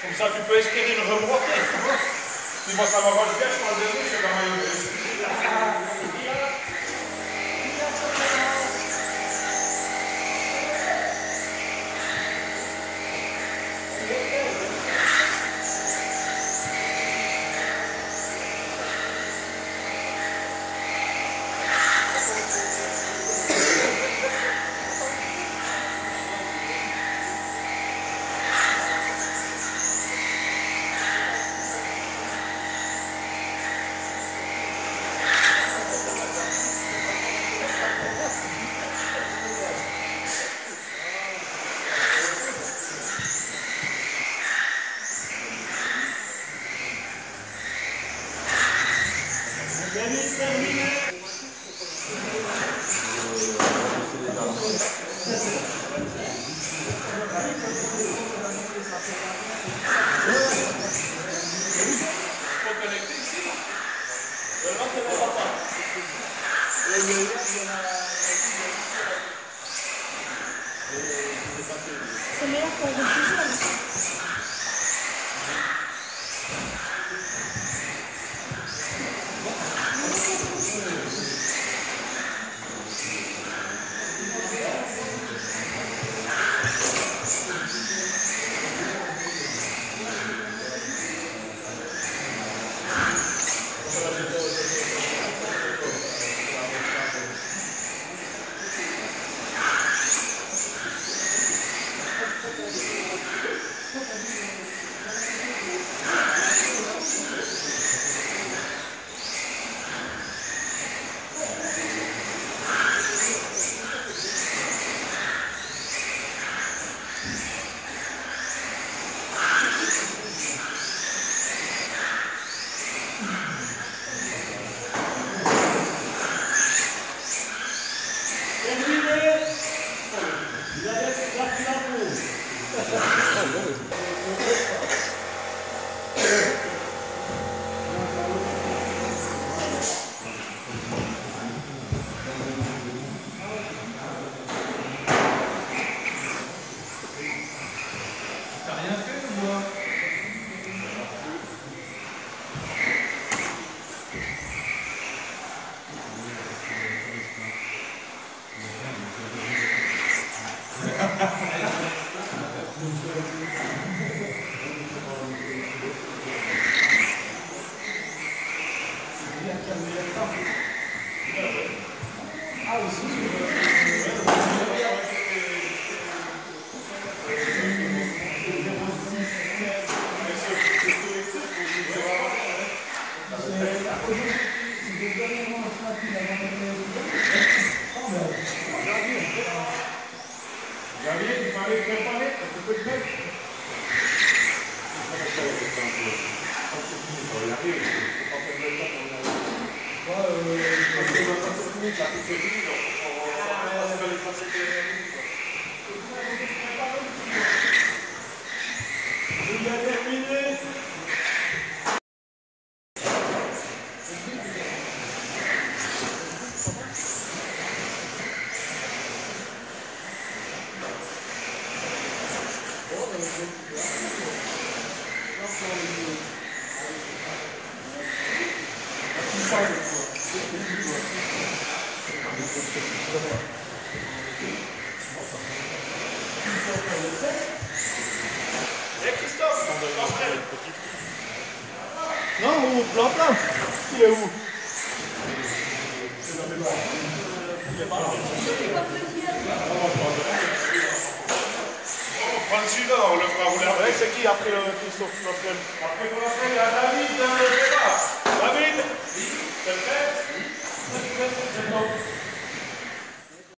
Comme ça, tu peux espérer le rebroter. Si moi, ça m'arrange bien, je prends le demi, je fais la mayonnaise. C'est meilleur pour vous toujours. Et Christophe, non, on plante là. Il est où? Il est pas là. On prend celui-là, on le fera rouler avec. C'est qui après Christophe? Après, on a fait la David dans le débat.